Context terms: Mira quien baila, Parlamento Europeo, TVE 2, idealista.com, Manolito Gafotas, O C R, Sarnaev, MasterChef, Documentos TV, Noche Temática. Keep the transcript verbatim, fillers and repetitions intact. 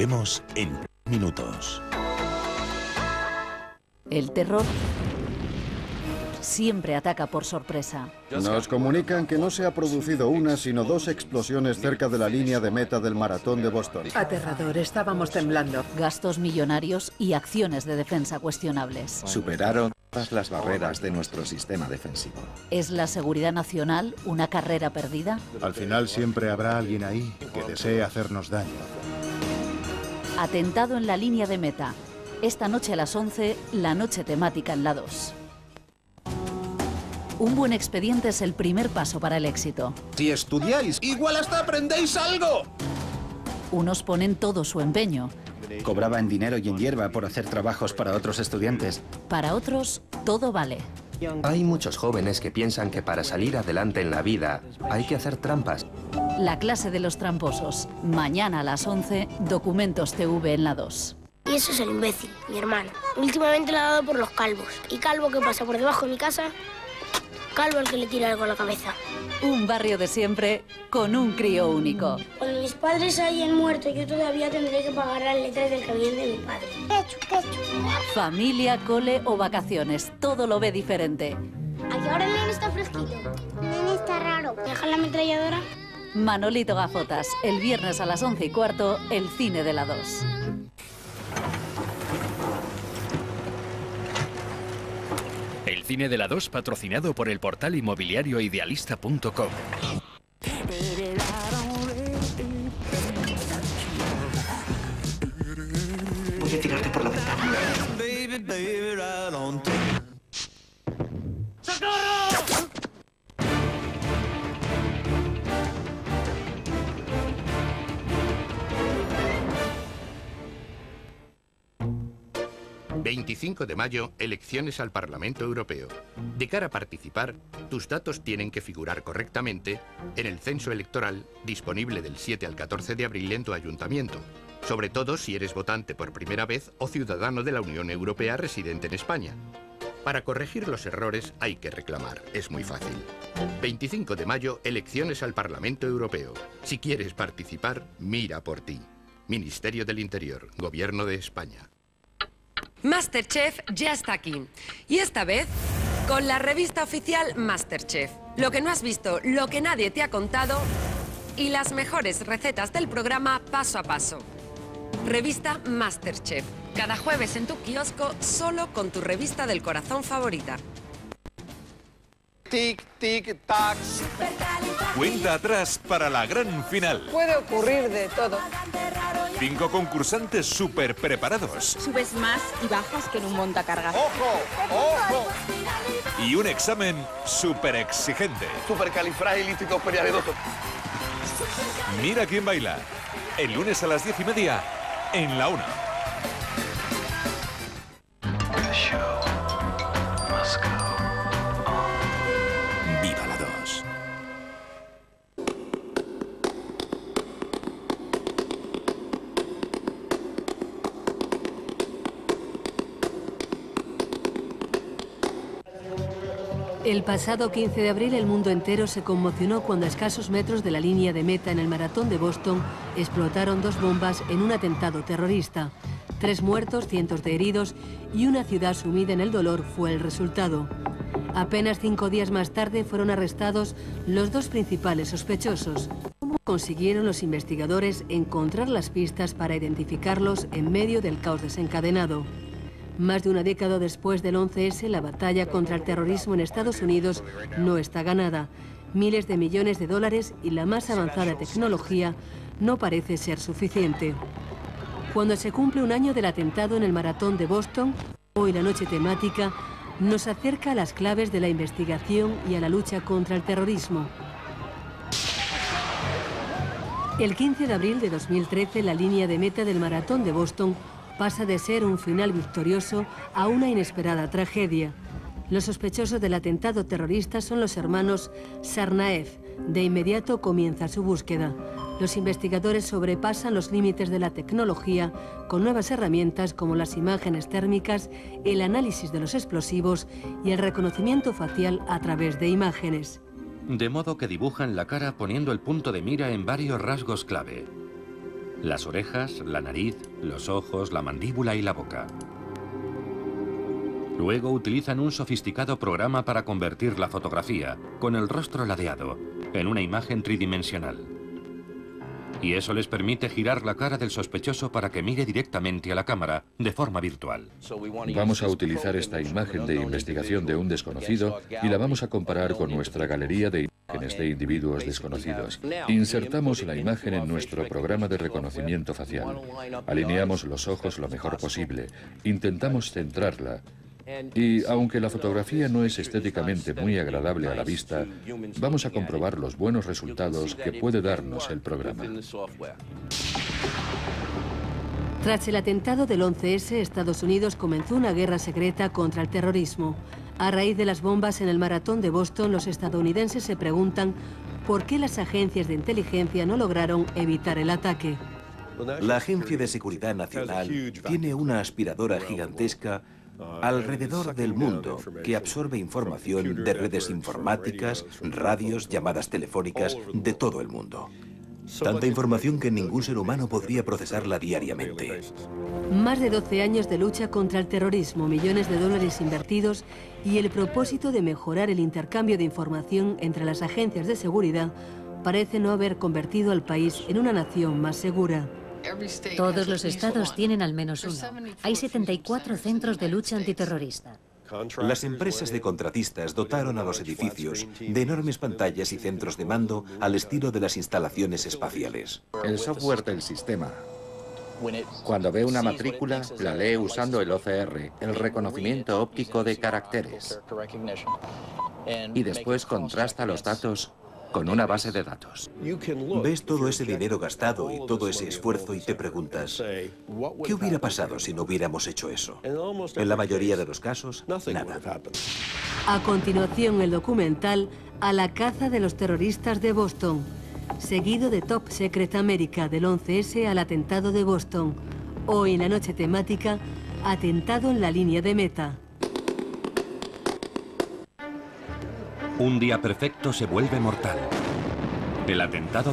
Volvemos en minutos. El terror siempre ataca por sorpresa. Nos comunican que no se ha producido una, sino dos explosiones cerca de la línea de meta del maratón de Boston. Aterrador, estábamos temblando. Gastos millonarios y acciones de defensa cuestionables. Superaron todas las barreras de nuestro sistema defensivo. ¿Es la seguridad nacional una carrera perdida? Al final siempre habrá alguien ahí que desee hacernos daño. Atentado en la línea de meta. Esta noche a las once, la noche temática en la dos. Un buen expediente es el primer paso para el éxito. Si estudiáis, igual hasta aprendéis algo. Unos ponen todo su empeño. Cobraba en dinero y en hierba por hacer trabajos para otros estudiantes. Para otros, todo vale. Hay muchos jóvenes que piensan que para salir adelante en la vida hay que hacer trampas. La clase de los tramposos. Mañana a las once, Documentos T V en la dos. Y eso es el imbécil, mi hermano. Últimamente lo ha dado por los calvos. Y calvo que pasa por debajo de mi casa... Calvo al que le tira algo a la cabeza. Un barrio de siempre con un crío único. Cuando mis padres hayan muerto, yo todavía tendré que pagar las letras del camión de mi padre. Pecho, pecho. Familia, cole o vacaciones, todo lo ve diferente. ¿A qué hora el nene está fresquito? Nene está raro. ¿Deja la ametralladora? Manolito Gafotas, el viernes a las once y cuarto, el cine de la dos. El cine de la dos, patrocinado por el portal inmobiliario idealista punto com. Voy a tirarte por la ventana. ¡Socorro! veinticinco de mayo, elecciones al Parlamento Europeo. De cara a participar, tus datos tienen que figurar correctamente en el censo electoral disponible del siete al catorce de abril en tu ayuntamiento, sobre todo si eres votante por primera vez o ciudadano de la Unión Europea residente en España. Para corregir los errores hay que reclamar, es muy fácil. veinticinco de mayo, elecciones al Parlamento Europeo. Si quieres participar, mira por ti. Ministerio del Interior, Gobierno de España. MasterChef ya está aquí, y esta vez con la revista oficial MasterChef. Lo que no has visto, lo que nadie te ha contado y las mejores recetas del programa paso a paso. Revista MasterChef, cada jueves en tu kiosco, solo con tu revista del corazón favorita. Tic, tic, tac. Cuenta atrás para la gran final. Puede ocurrir de todo. Cinco concursantes súper preparados. Subes más y bajas que en un montacargas. ¡Ojo! ¡Ojo! Y un examen súper exigente. Supercalifragilísticosperearedoso. Mira quién baila. El lunes a las diez y media en la una. El pasado quince de abril el mundo entero se conmocionó cuando a escasos metros de la línea de meta en el maratón de Boston explotaron dos bombas en un atentado terrorista. Tres muertos, cientos de heridos y una ciudad sumida en el dolor fue el resultado. Apenas cinco días más tarde fueron arrestados los dos principales sospechosos. ¿Cómo consiguieron los investigadores encontrar las pistas para identificarlos en medio del caos desencadenado? Más de una década después del once ese, la batalla contra el terrorismo en Estados Unidos no está ganada. Miles de millones de dólares y la más avanzada tecnología no parece ser suficiente. Cuando se cumple un año del atentado en el maratón de Boston, hoy la noche temática nos acerca a las claves de la investigación y a la lucha contra el terrorismo. El quince de abril de dos mil trece, la línea de meta del maratón de Boston pasa de ser un final victorioso a una inesperada tragedia. Los sospechosos del atentado terrorista son los hermanos Sarnaev. De inmediato comienza su búsqueda. Los investigadores sobrepasan los límites de la tecnología con nuevas herramientas como las imágenes térmicas, el análisis de los explosivos y el reconocimiento facial a través de imágenes. De modo que dibujan la cara poniendo el punto de mira en varios rasgos clave. Las orejas, la nariz, los ojos, la mandíbula y la boca. Luego utilizan un sofisticado programa para convertir la fotografía, con el rostro ladeado, en una imagen tridimensional. Y eso les permite girar la cara del sospechoso para que mire directamente a la cámara de forma virtual. Vamos a utilizar esta imagen de investigación de un desconocido y la vamos a comparar con nuestra galería de imágenes de individuos desconocidos. Insertamos la imagen en nuestro programa de reconocimiento facial. Alineamos los ojos lo mejor posible. Intentamos centrarla. Y aunque la fotografía no es estéticamente muy agradable a la vista, vamos a comprobar los buenos resultados que puede darnos el programa. Tras el atentado del once ese, Estados Unidos comenzó una guerra secreta contra el terrorismo. A raíz de las bombas en el maratón de Boston, los estadounidenses se preguntan por qué las agencias de inteligencia no lograron evitar el ataque. La Agencia de Seguridad Nacional tiene una aspiradora gigantesca alrededor del mundo, que absorbe información de redes informáticas, radios, llamadas telefónicas, de todo el mundo. Tanta información que ningún ser humano podría procesarla diariamente. Más de doce años de lucha contra el terrorismo, millones de dólares invertidos y el propósito de mejorar el intercambio de información entre las agencias de seguridad parece no haber convertido al país en una nación más segura. Todos los estados tienen al menos uno. Hay setenta y cuatro centros de lucha antiterrorista. Las empresas de contratistas dotaron a los edificios de enormes pantallas y centros de mando al estilo de las instalaciones espaciales. El software del sistema, cuando ve una matrícula, la lee usando el O C R, el reconocimiento óptico de caracteres, y después contrasta los datos con una base de datos. Ves todo ese dinero gastado y todo ese esfuerzo y te preguntas, ¿qué hubiera pasado si no hubiéramos hecho eso? En la mayoría de los casos, nada. A continuación, el documental A la caza de los terroristas de Boston, seguido de Top Secret América, del once ese al atentado de Boston. Hoy en la noche temática, atentado en la línea de meta. Un día perfecto se vuelve mortal. El atentado